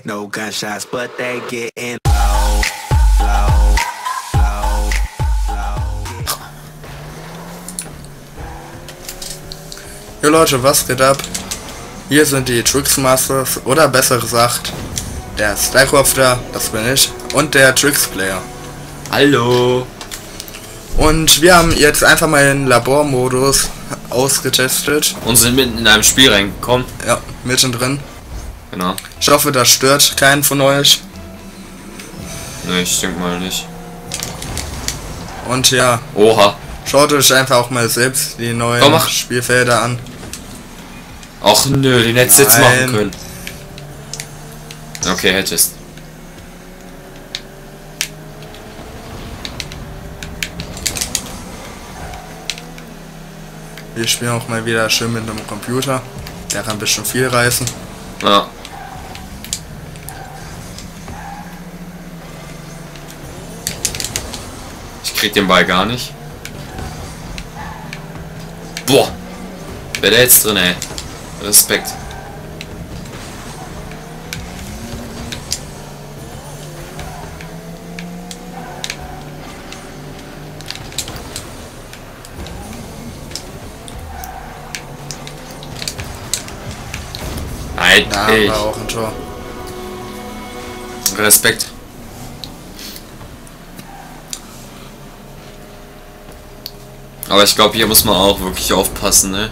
head, no gunshots, but they getting low, low, low, low. Jo Leute, was geht ab? Hier sind die TrrickzzMasters, oder besser gesagt, der StyleCrafter, das bin ich, und der TrrickzzPlayer. Hallo! Und wir haben jetzt einfach mal den Labormodus ausgetestet. Und sind mitten in einem Spiel reingekommen. Ja, mittendrin. Genau. Ich hoffe, das stört keinen von euch. Ne, ich denke mal nicht. Und ja. Oha. Schaut euch einfach auch mal selbst die neuen Spielfelder an. Ach nö, den hättest du jetzt machen können. Okay, hättest. Wir spielen auch mal wieder schön mit einem Computer. Der kann ein bisschen viel reißen. Ja. Ich krieg den Ball gar nicht. Boah! Wer der jetzt drin, ey? Respekt. Nein, war auch ein Tor. Respekt. Aber ich glaube, hier muss man auch wirklich aufpassen, ne?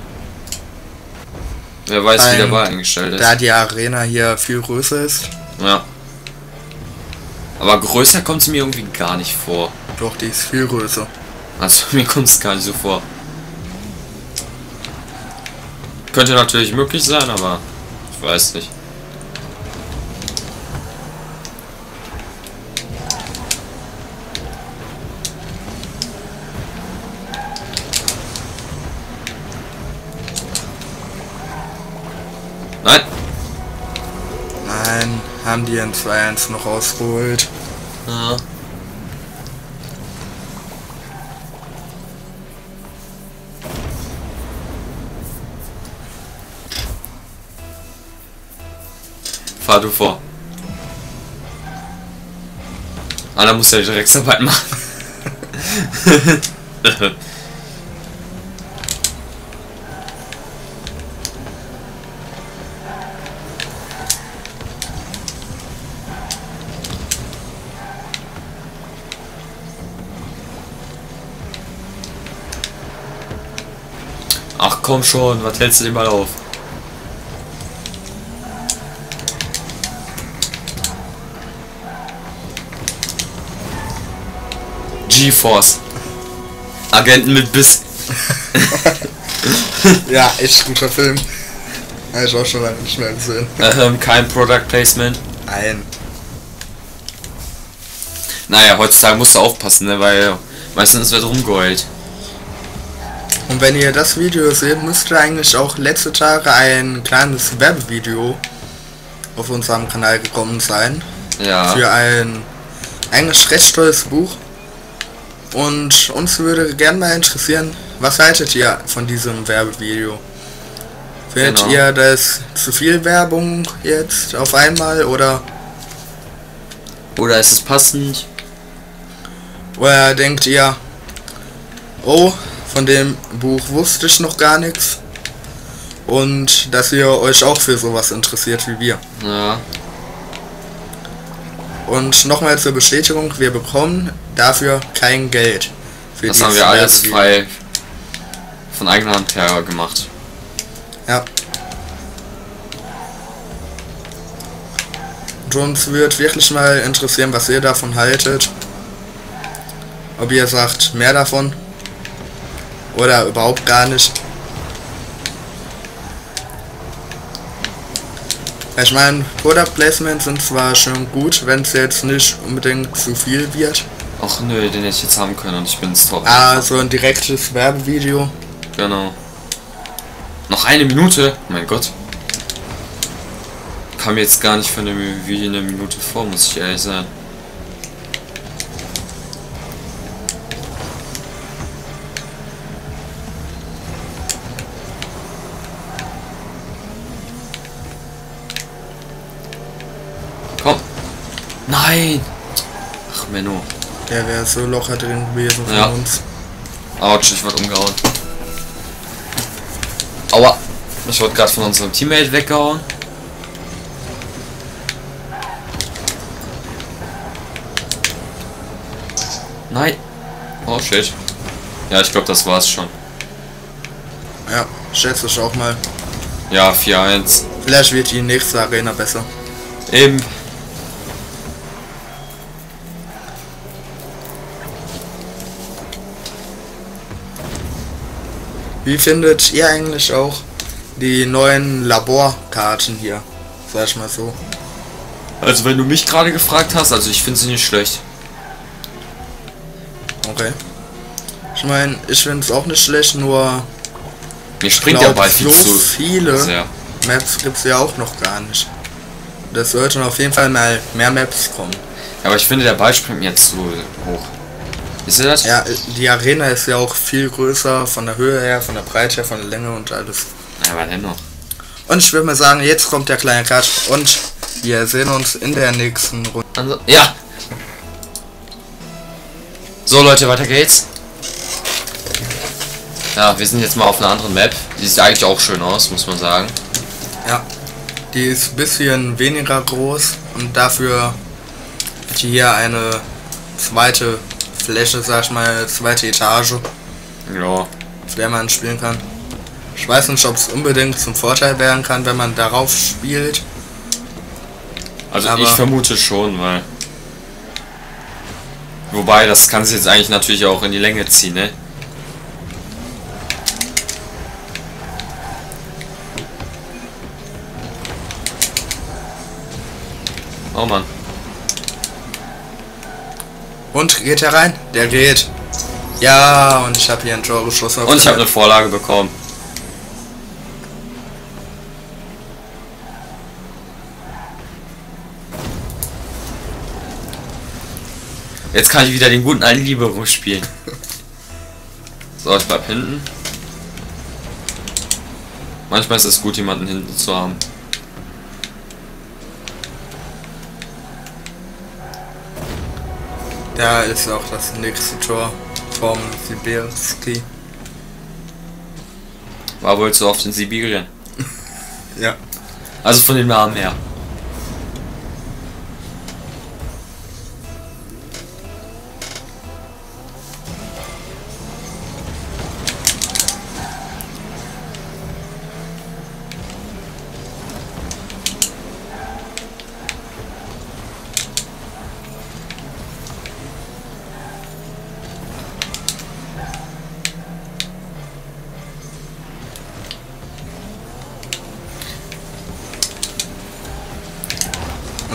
Wer weiß, wie der Ball eingestellt ist. Da die Arena hier viel größer ist. Ja. Aber größer kommt es mir irgendwie gar nicht vor. Doch, die ist viel größer. Also, mir kommt es gar nicht so vor. Könnte natürlich möglich sein, aber... ich weiß nicht. Nein! Nein, haben die ein 2-1 noch rausgeholt. Ja. Fahr du vor. Ah, da muss ja die Drecksarbeit machen. Ach komm schon, was hältst du den Ball auf? G-Force. Agenten mit Biss. Ja, echt guter Film. Habe ich auch schon lange nicht mehr gesehen. Kein Product Placement. Nein. Naja, heutzutage musst du aufpassen, ne? Weil meistens wird rumgeheult. Und wenn ihr das Video seht, müsst ihr eigentlich auch letzte Tage ein kleines Werbevideo auf unserem Kanal gekommen sein. Ja. Für ein eigentlich recht tolles Buch. Und uns würde gerne mal interessieren, was haltet ihr von diesem Werbevideo? Findet ihr das zu viel Werbung jetzt auf einmal oder? Oder ist es passend? Oder denkt ihr, oh, von dem Buch wusste ich noch gar nichts? Und dass ihr euch auch für sowas interessiert wie wir. Ja. Und nochmal zur Bestätigung, wir bekommen dafür kein Geld. Für das haben wir alles frei von eigener Hand her gemacht. Ja. Und uns würde wirklich mal interessieren, was ihr davon haltet. Ob ihr sagt, mehr davon. Oder überhaupt gar nicht. Ich meine, Product Placements sind zwar schon gut, wenn es jetzt nicht unbedingt zu viel wird. Ach nö, den hätte ich jetzt haben können und ich bin es drauf. Ah, so ein direktes Werbevideo. Genau. Noch eine Minute? Mein Gott. Kam jetzt gar nicht für eine Minute vor, muss ich ehrlich sein. Nein! Ach, Menno. Der wäre so locker drin gewesen von uns. Autsch, ich wurde umgehauen. Aua! Ich wurde gerade von unserem Teammate weggehauen. Nein! Oh shit. Ja, ich glaube, das war's schon. Ja, schätze ich auch mal. Ja, 4-1. Vielleicht wird die nächste Arena besser. Eben. Wie findet ihr eigentlich auch die neuen Laborkarten hier? Sag ich mal so. Also wenn du mich gerade gefragt hast, also ich finde sie nicht schlecht. Okay. Ich meine, ich finde es auch nicht schlecht, nur... Mir springt ja bald viel zu. Viele Maps gibt es ja auch noch gar nicht. Das sollten auf jeden Fall mal mehr Maps kommen. Ja, aber ich finde, der Ball springt mir zu hoch. Ist das? Ja, die Arena ist ja auch viel größer von der Höhe her, von der Breite her, von der Länge und alles. Ja, aber dennoch. Und ich würde mal sagen, jetzt kommt der kleine Cut und wir sehen uns in der nächsten Runde. Also, ja! So Leute, weiter geht's. Ja, wir sind jetzt mal auf einer anderen Map. Die sieht eigentlich auch schön aus, muss man sagen. Ja, die ist ein bisschen weniger groß und dafür hat die hier eine zweite Fläche, sag ich mal, zweite Etage. Ja. Auf der man spielen kann. Ich weiß nicht, ob es unbedingt zum Vorteil werden kann, wenn man darauf spielt. Also aber ich vermute schon, weil... Wobei, das kann sich jetzt eigentlich natürlich auch in die Länge ziehen, ne? Oh Mann. Und geht er rein? Der geht. Ja, und ich habe hier ein Tor geschossen. Und ich habe eine Vorlage bekommen. Jetzt kann ich wieder den guten Einlieferung spielen. So, ich bleib hinten. Manchmal ist es gut, jemanden hinten zu haben. Da ist auch das nächste Tor vom Sibirski. War wohl so oft in Sibirien. Ja. Also von den Namen her.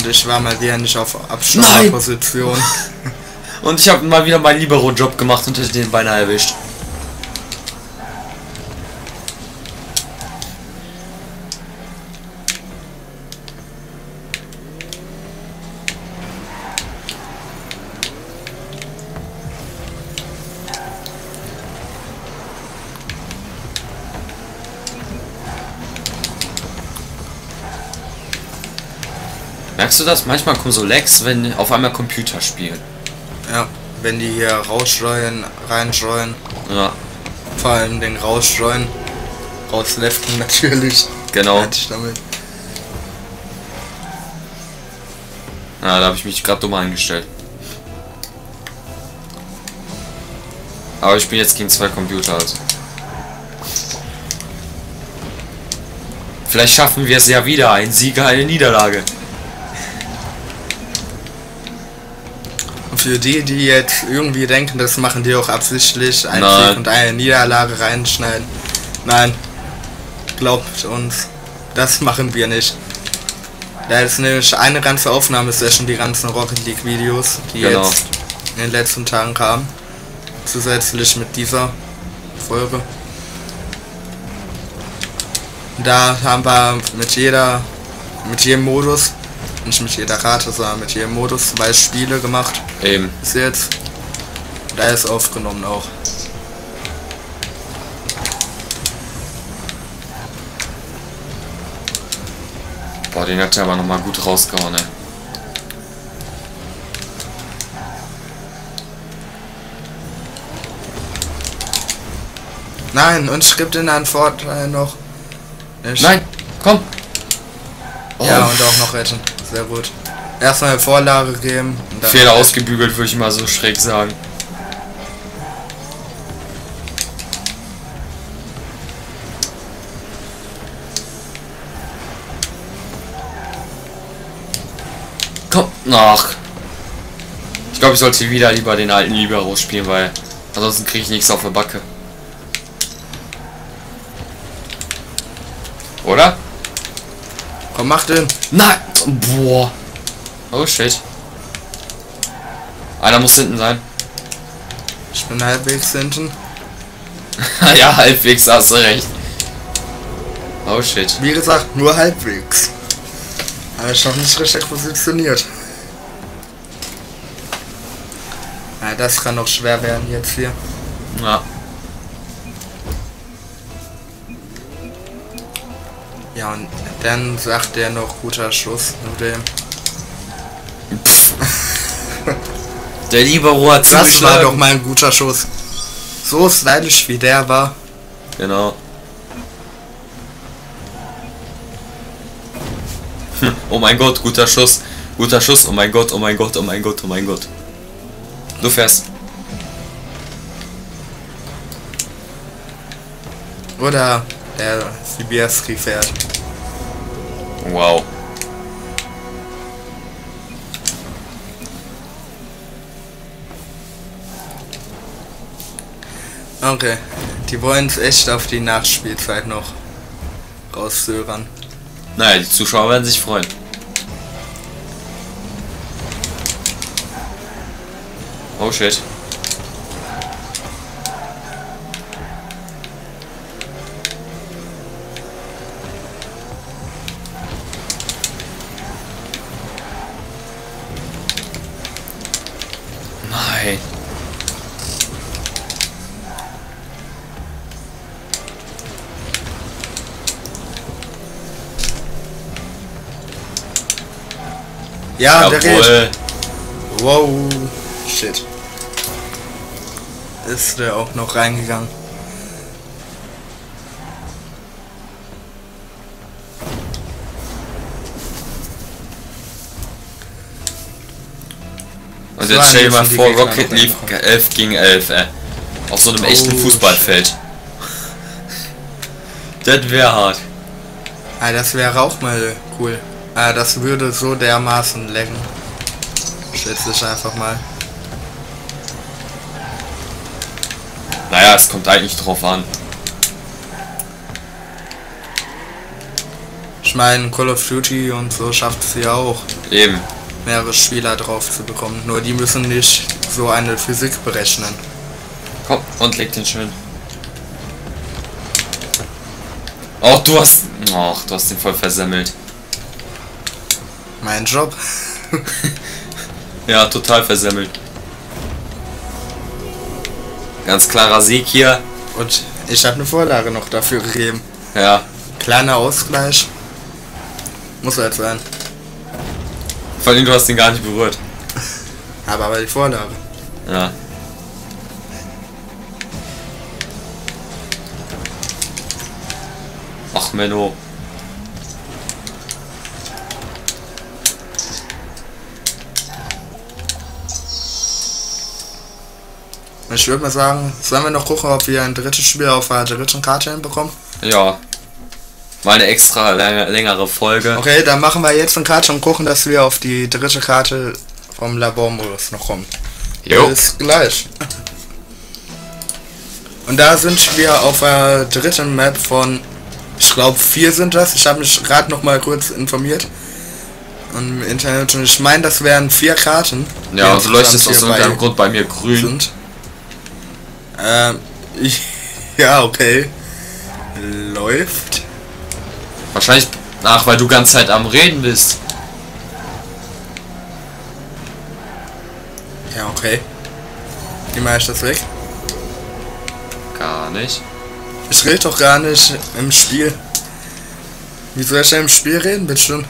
Ich war mal wieder nicht auf Abschlussposition. Und ich habe mal wieder meinen Libero-Job gemacht und hätte den beinahe erwischt. Merkst du das? Manchmal kommen so Lags, wenn auf einmal Computer spielen. Ja, wenn die hier rausstreuen, reinstreuen. Ja. Vor allem den rausstreuen. Rausleften natürlich. Genau. Ja, da habe ich mich gerade dumm eingestellt. Aber ich bin jetzt gegen zwei Computer, also. Vielleicht schaffen wir es ja wieder. Ein Sieger, eine Niederlage. Für die, die jetzt irgendwie denken, das machen die auch absichtlich, einen Sieg und eine Niederlage reinschneiden. Nein, glaubt uns, das machen wir nicht. Da ist nämlich eine ganze Aufnahmesession, die ganzen Rocket League Videos, die jetzt in den letzten Tagen kamen. Zusätzlich mit dieser Folge. Da haben wir mit jedem Modus, nicht mit jeder Karte, sondern mit jedem Modus 2 Spiele gemacht. Eben. Ist jetzt. Da ist aufgenommen auch. Boah, den hat er aber nochmal gut rausgehauen, ey. Nein, und es gibt in einen Vorteil noch. Nein, komm. Ja, oh. Und auch noch retten. Sehr gut. Erstmal eine Vorlage geben. Fehler ausgebügelt, würde ich mal so schräg sagen. Komm, nach. Ich glaube, ich sollte wieder lieber den alten Libero spielen, weil ansonsten kriege ich nichts auf der Backe. Oder? Komm, mach den. Nein! Boah. Oh shit. Einer muss hinten sein. Ich bin halbwegs hinten. Ja, halbwegs hast du recht. Oh shit. Wie gesagt, nur halbwegs. Aber ich noch nicht richtig positioniert. Ja, das kann noch schwer werden jetzt hier. Ja. Ja, und dann sagt der noch guter Schuss mit dem. Der Libero hat zugeschlagen. Das war doch mal ein guter Schuss. So stylisch wie der war. Genau. Oh mein Gott, guter Schuss. Guter Schuss, oh mein Gott, oh mein Gott, oh mein Gott, oh mein Gott. Du fährst. Oder der Sibierski fährt. Wow. Okay, die wollen es echt auf die Nachspielzeit noch rauszögern. Naja, die Zuschauer werden sich freuen. Oh shit. Nein. Ja, jawohl. Der geht. Wow. Shit. Ist der auch noch reingegangen. Und jetzt stell dir mal vor, Rocket League 11 gegen 11, auf so einem echten Fußballfeld. Shit. Das wäre hart. Ah, das wäre auch mal cool. Ah, das würde so dermaßen lecken. Schätze ich einfach mal. Naja, es kommt eigentlich drauf an. Ich meine, Call of Duty und so schafft es ja auch. Eben. Mehrere Spieler drauf zu bekommen. Nur die müssen nicht so eine Physik berechnen. Komm, und leg den schön. Ach, du hast den voll versemmelt. Mein Job. Ja, total versemmelt. Ganz klarer Sieg hier. Und ich habe eine Vorlage noch dafür gegeben. Ja. Kleiner Ausgleich. Muss halt sein. Vor allem, du hast ihn gar nicht berührt. Aber die Vorlage. Ja. Ach, Menno. Ich würde mal sagen, sollen wir noch gucken, ob wir ein drittes Spiel auf der dritten Karte hinbekommen? Ja. Mal eine extra längere Folge. Okay, dann machen wir jetzt eine Karte und gucken, dass wir auf die dritte Karte vom Labormodus noch kommen. Jo. Bis gleich. Und da sind wir auf der dritten Map von, ich glaube 4 sind das. Ich habe mich gerade noch mal kurz informiert. Im Internet. Und ich meine, das wären 4 Karten. Ja, also leuchtet es aus irgendeinem Grund bei mir grün. Sind. Ja, okay. Läuft. Wahrscheinlich, ach, weil du die ganze Zeit am Reden bist. Ja, okay. Wie mache ich das weg? Gar nicht. Ich rede doch gar nicht im Spiel. Wie soll ich denn im Spiel reden, bitte schon?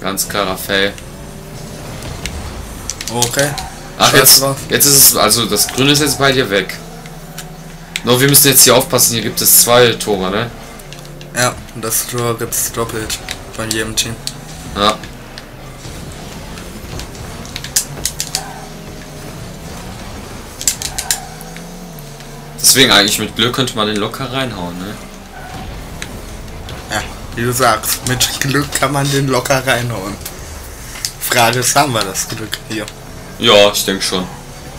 Ganz klarer Fail. Okay. Ach, jetzt ist es, also das Grüne ist jetzt bei dir weg. Nur wir müssen jetzt hier aufpassen, hier gibt es zwei Tore, ne? Ja, und das Tor gibt es doppelt von jedem Team. Ja. Deswegen eigentlich mit Glück könnte man den locker reinhauen, ne? Ja, wie du sagst, mit Glück kann man den locker reinhauen. Frage ist, haben wir das Glück hier? Ja, ich denke schon.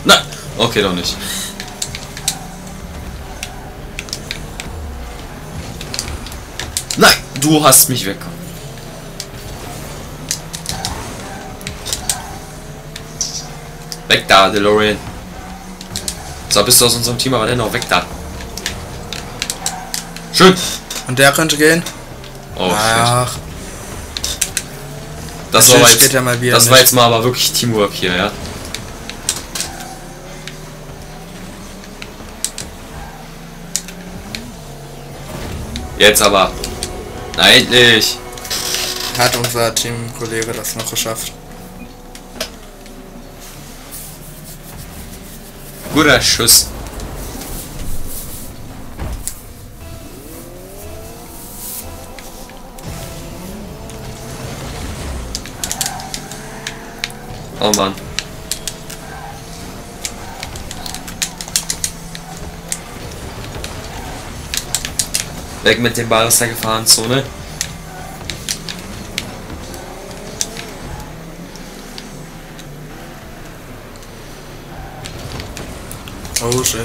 Nein! Okay, doch nicht. Nein! Du hast mich weg. Weg da, DeLorean. So, bist du aus unserem Team, aber dennoch weg da. Schön! Und der könnte gehen? Oh, ach. Das war jetzt mal aber wirklich Teamwork hier, ja. Jetzt aber. Nein, nicht. Hat unser Teamkollege das noch geschafft. Guter Schuss. Oh Mann. Weg mit dem Ball aus der Gefahrenzone. Oh shit.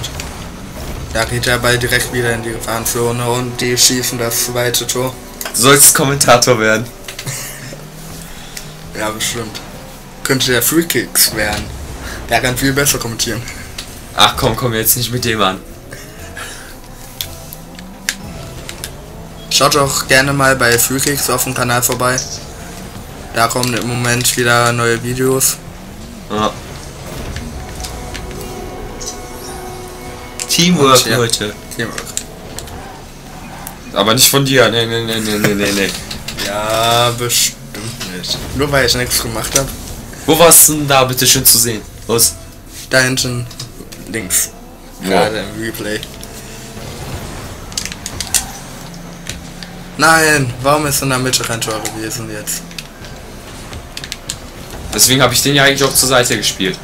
Da geht der Ball direkt wieder in die Gefahrenzone und die schießen das zweite Tor. Sollst Kommentator werden. Ja, bestimmt. Könnte der Freekicks werden. Der kann viel besser kommentieren. Ach komm, komm jetzt nicht mit dem an. Schaut auch gerne mal bei Freekicks auf dem Kanal vorbei. Da kommen im Moment wieder neue Videos. Ja. Teamwork, ja, Leute. Teamwork. Aber nicht von dir. Nee, nee, nee, nee, nee, nee. Ja, bestimmt nicht. Nur weil ich nichts gemacht habe. Wo warst du denn da bitte schön zu sehen? Los. Da hinten links. Wow. Gerade im Replay. Nein, warum ist in der Mitte kein Tor gewesen jetzt? Deswegen habe ich den ja eigentlich auch zur Seite gespielt.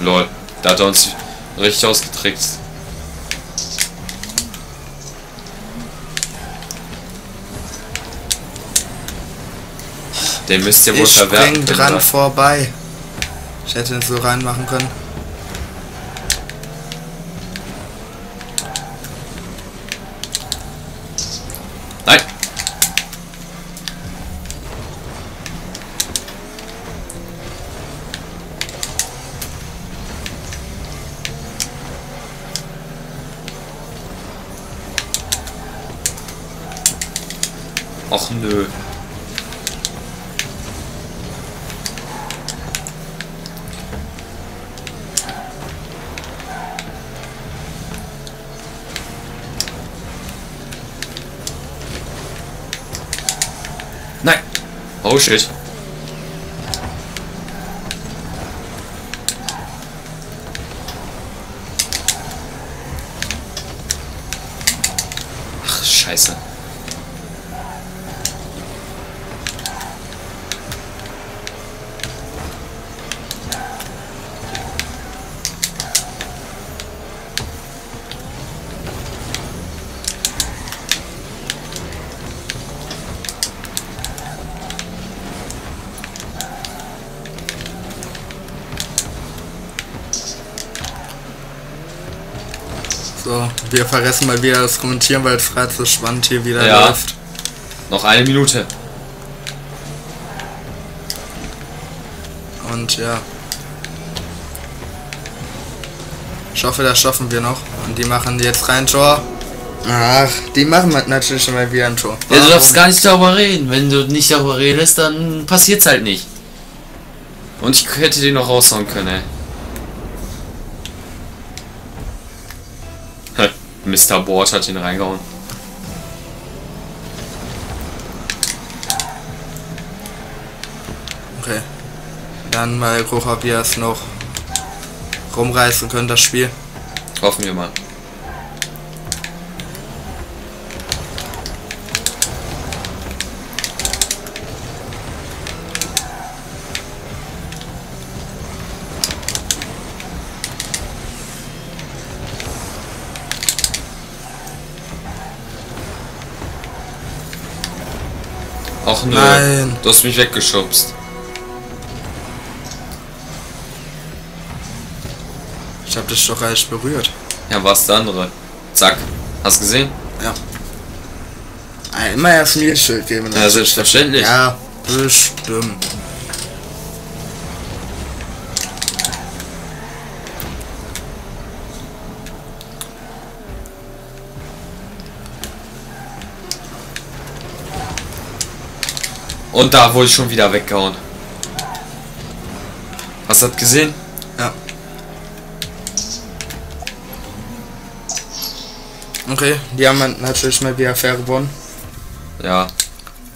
Lol, da hat er uns richtig ausgetrickst. Den müsst ihr wohl verwerfen. Ich spring dran vorbei. Ich hätte ihn so reinmachen können. Nein! Och nö. Oh shit. Ach, scheiße. So, wir vergessen mal wieder das Kommentieren, weil es gerade so spannend hier wieder läuft. Noch eine Minute. Und ja. Ich hoffe, das schaffen wir noch. Und die machen jetzt rein Tor. Ach, die machen natürlich mal wieder ein Tor. Ja, du darfst gar nicht darüber reden. Wenn du nicht darüber redest, dann passiert's halt nicht. Und ich hätte den noch raushauen können, ey. Mr. Board hat ihn reingehauen. Okay. Dann mal gucken, ob wir es noch rumreißen können, das Spiel. Hoffen wir mal. Ach nö, nein. Du hast mich weggeschubst. Ich hab dich doch gar nicht berührt. Ja, war's der andere. Zack. Hast gesehen? Ja. Immer erst mir Schild geben. Ja, selbstverständlich. Ja, bestimmt. Und da wurde ich schon wieder weggehauen. Hast du das gesehen? Ja. Okay, die haben natürlich mal wieder fair gewonnen. Ja.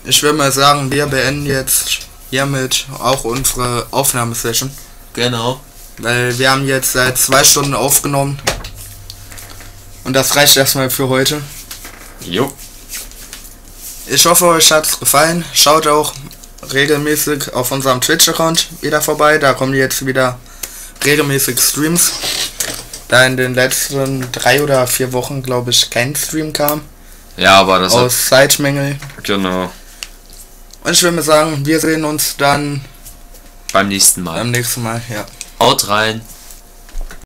Ich würde mal sagen, wir beenden jetzt hiermit auch unsere Aufnahmesession. Genau. Weil wir haben jetzt seit 2 Stunden aufgenommen. Und das reicht erstmal für heute. Jo. Ich hoffe, euch hat es gefallen. Schaut auch regelmäßig auf unserem Twitch-Account wieder vorbei. Da kommen jetzt wieder regelmäßig Streams. Da in den letzten 3 oder 4 Wochen, glaube ich, kein Stream kam. Ja, aber das aus Zeitmängel. Genau. Und ich würde mal sagen, wir sehen uns dann beim nächsten Mal. Beim nächsten Mal, ja. Haut rein.